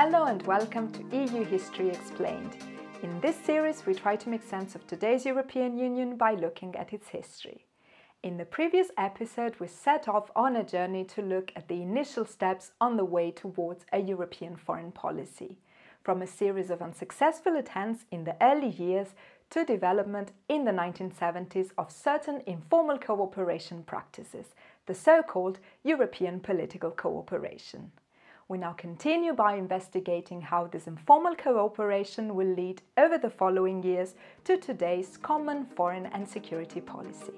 Hello and welcome to EU History Explained. In this series we try to make sense of today's European Union by looking at its history. In the previous episode we set off on a journey to look at the initial steps on the way towards a European foreign policy, from a series of unsuccessful attempts in the early years to development in the 1970s of certain informal cooperation practices, the so-called European political cooperation. We now continue by investigating how this informal cooperation will lead over the following years to today's common foreign and security policy.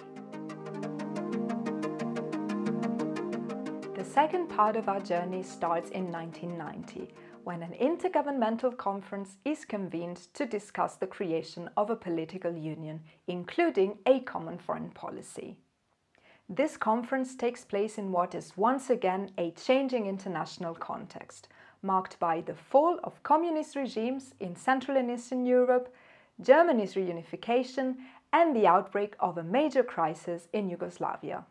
The second part of our journey starts in 1990. When an intergovernmental conference is convened to discuss the creation of a political union, including a common foreign policy. This conference takes place in what is once again a changing international context, marked by the fall of communist regimes in Central and Eastern Europe, Germany's reunification, and the outbreak of a major crisis in Yugoslavia.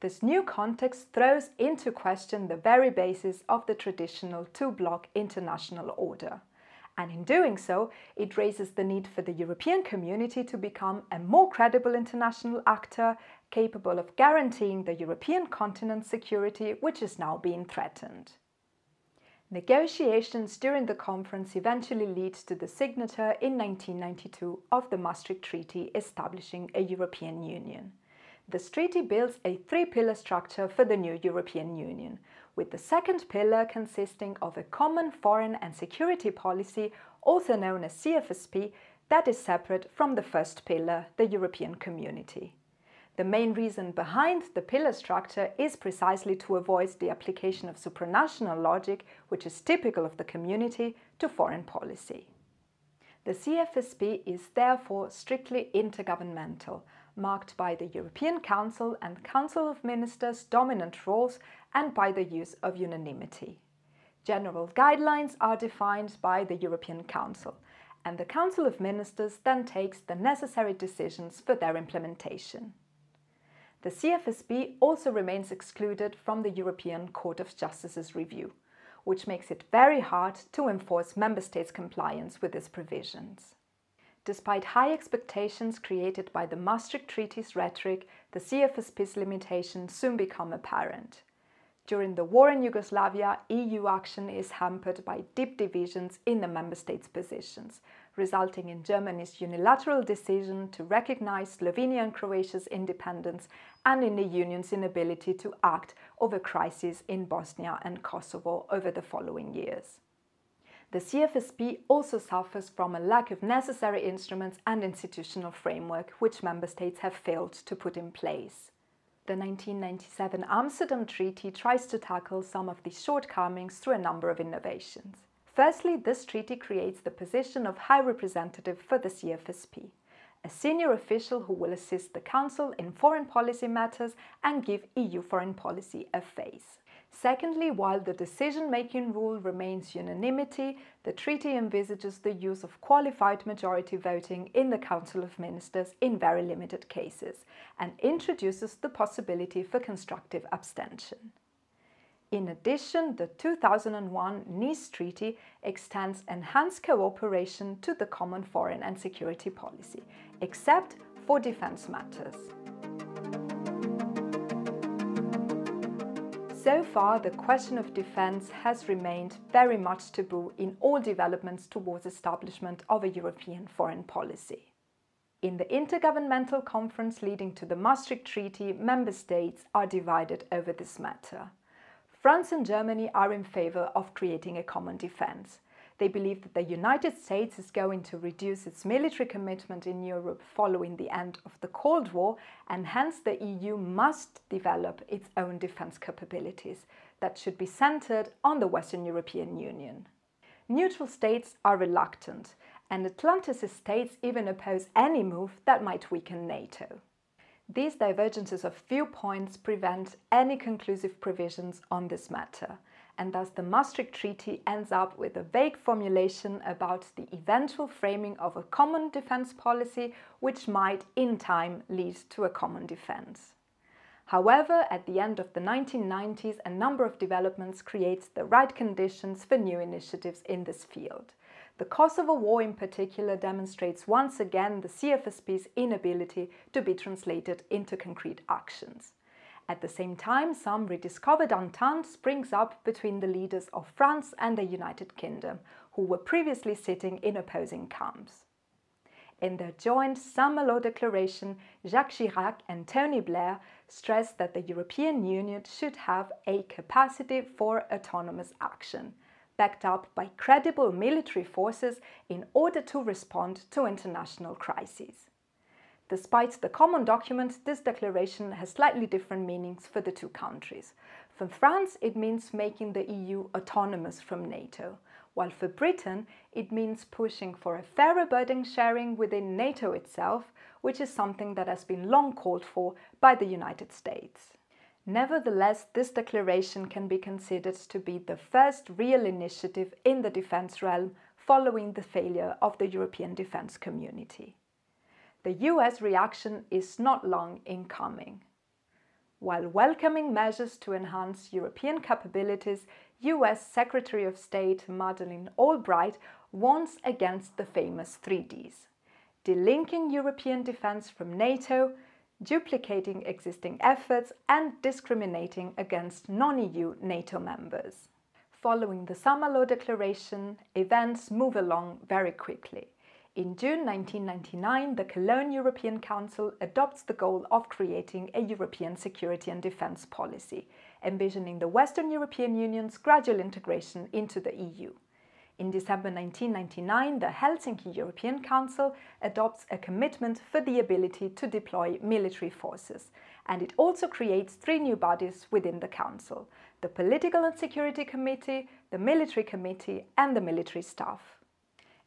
This new context throws into question the very basis of the traditional two-block international order. And in doing so, it raises the need for the European community to become a more credible international actor, capable of guaranteeing the European continent's security, which is now being threatened. Negotiations during the conference eventually lead to the signature in 1992 of the Maastricht Treaty establishing a European Union. This treaty builds a three-pillar structure for the new European Union, with the second pillar consisting of a common foreign and security policy, also known as CFSP, that is separate from the first pillar, the European Community. The main reason behind the pillar structure is precisely to avoid the application of supranational logic, which is typical of the community, to foreign policy. The CFSP is therefore strictly intergovernmental, marked by the European Council and Council of Ministers' dominant roles and by the use of unanimity. General guidelines are defined by the European Council, and the Council of Ministers then takes the necessary decisions for their implementation. The CFSP also remains excluded from the European Court of Justice's review, which makes it very hard to enforce member states' compliance with its provisions. Despite high expectations created by the Maastricht Treaty's rhetoric, the CFSP's limitations soon become apparent. During the war in Yugoslavia, EU action is hampered by deep divisions in the member states' positions, resulting in Germany's unilateral decision to recognize Slovenia and Croatia's independence and in the Union's inability to act over crises in Bosnia and Kosovo over the following years. The CFSP also suffers from a lack of necessary instruments and institutional framework, which member states have failed to put in place. The 1997 Amsterdam Treaty tries to tackle some of these shortcomings through a number of innovations. Firstly, this treaty creates the position of High Representative for the CFSP, a senior official who will assist the Council in foreign policy matters and give EU foreign policy a face. Secondly, while the decision-making rule remains unanimity, the treaty envisages the use of qualified majority voting in the Council of Ministers in very limited cases and introduces the possibility for constructive abstention. In addition, the 2001 Nice Treaty extends enhanced cooperation to the common foreign and security policy, except for defense matters. So far, the question of defence has remained very much taboo in all developments towards establishment of a European foreign policy. In the Intergovernmental Conference leading to the Maastricht Treaty, member states are divided over this matter. France and Germany are in favour of creating a common defence. They believe that the United States is going to reduce its military commitment in Europe following the end of the Cold War, and hence the EU must develop its own defence capabilities that should be centred on the Western European Union. Neutral states are reluctant, and Atlanticist states even oppose any move that might weaken NATO. These divergences of viewpoints prevent any conclusive provisions on this matter, and thus the Maastricht Treaty ends up with a vague formulation about the eventual framing of a common defence policy, which might, in time, lead to a common defence. However, at the end of the 1990s, a number of developments creates the right conditions for new initiatives in this field. The Kosovo War in particular demonstrates once again the CFSP's inability to be translated into concrete actions. At the same time, some rediscovered entente springs up between the leaders of France and the United Kingdom, who were previously sitting in opposing camps. In their joint Saint Malo declaration, Jacques Chirac and Tony Blair stressed that the European Union should have a capacity for autonomous action, backed up by credible military forces in order to respond to international crises. Despite the common document, this declaration has slightly different meanings for the two countries. For France, it means making the EU autonomous from NATO, while for Britain, it means pushing for a fairer burden sharing within NATO itself, which is something that has been long called for by the United States. Nevertheless, this declaration can be considered to be the first real initiative in the defence realm following the failure of the European defence community. The US reaction is not long in coming. While welcoming measures to enhance European capabilities, US Secretary of State Madeleine Albright warns against the famous 3Ds: delinking European defence from NATO, duplicating existing efforts and discriminating against non-EU NATO members. Following the Saint Malo Declaration, events move along very quickly. In June 1999, the Cologne European Council adopts the goal of creating a European security and defence policy, envisioning the Western European Union's gradual integration into the EU. In December 1999, the Helsinki European Council adopts a commitment for the ability to deploy military forces, and it also creates three new bodies within the Council: the Political and Security Committee, the Military Committee and the Military Staff.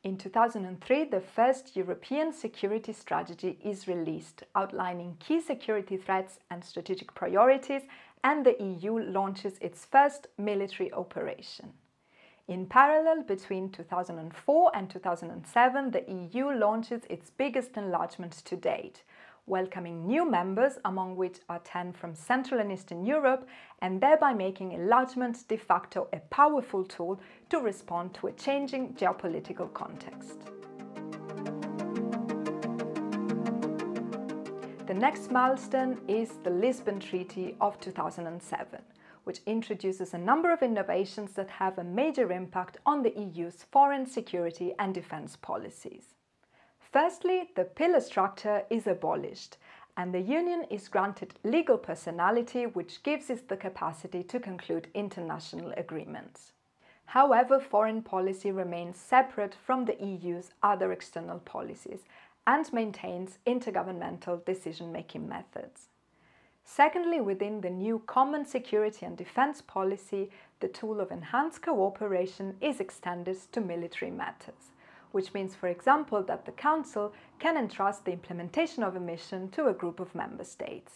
In 2003, the first European Security Strategy is released, outlining key security threats and strategic priorities, and the EU launches its first military operation. In parallel, between 2004 and 2007, the EU launches its biggest enlargement to date, welcoming new members, among which are 10 from Central and Eastern Europe, and thereby making enlargement de facto a powerful tool to respond to a changing geopolitical context. The next milestone is the Lisbon Treaty of 2007. Which introduces a number of innovations that have a major impact on the EU's foreign, security and defence policies. Firstly, the pillar structure is abolished, and the Union is granted legal personality, which gives it the capacity to conclude international agreements. However, foreign policy remains separate from the EU's other external policies and maintains intergovernmental decision-making methods. Secondly, within the new Common Security and Defence Policy, the tool of enhanced cooperation is extended to military matters, which means, for example, that the Council can entrust the implementation of a mission to a group of member states.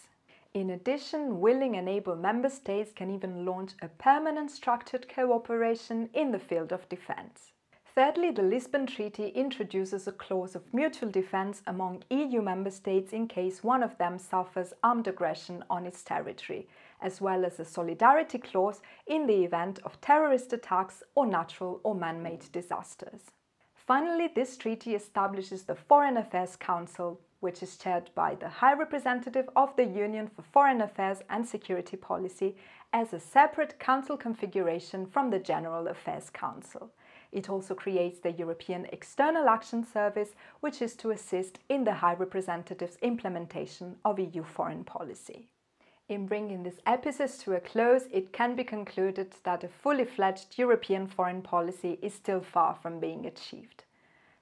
In addition, willing and able member states can even launch a permanent structured cooperation in the field of defence. Thirdly, the Lisbon Treaty introduces a clause of mutual defence among EU member states in case one of them suffers armed aggression on its territory, as well as a solidarity clause in the event of terrorist attacks or natural or man-made disasters. Finally, this treaty establishes the Foreign Affairs Council, which is chaired by the High Representative of the Union for Foreign Affairs and Security Policy, as a separate council configuration from the General Affairs Council. It also creates the European External Action Service, which is to assist in the High Representative's implementation of EU foreign policy. In bringing this episode to a close, it can be concluded that a fully fledged European foreign policy is still far from being achieved.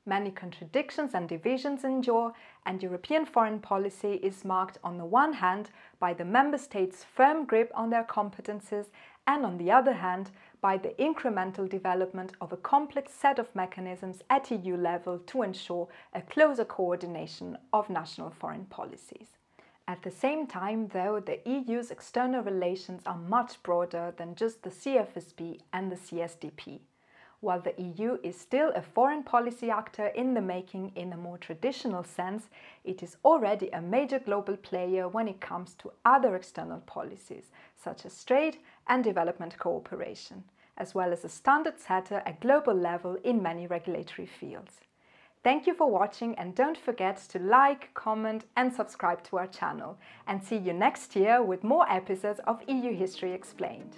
Many contradictions and divisions endure, and European foreign policy is marked on the one hand by the member states' firm grip on their competences, and on the other hand, by the incremental development of a complex set of mechanisms at EU level to ensure a closer coordination of national foreign policies. At the same time, though, the EU's external relations are much broader than just the CFSP and the CSDP. while the EU is still a foreign policy actor in the making in a more traditional sense, it is already a major global player when it comes to other external policies, such as trade and development cooperation, as well as a standard setter at global level in many regulatory fields. Thank you for watching, and don't forget to like, comment and subscribe to our channel, and see you next year with more episodes of EU History Explained.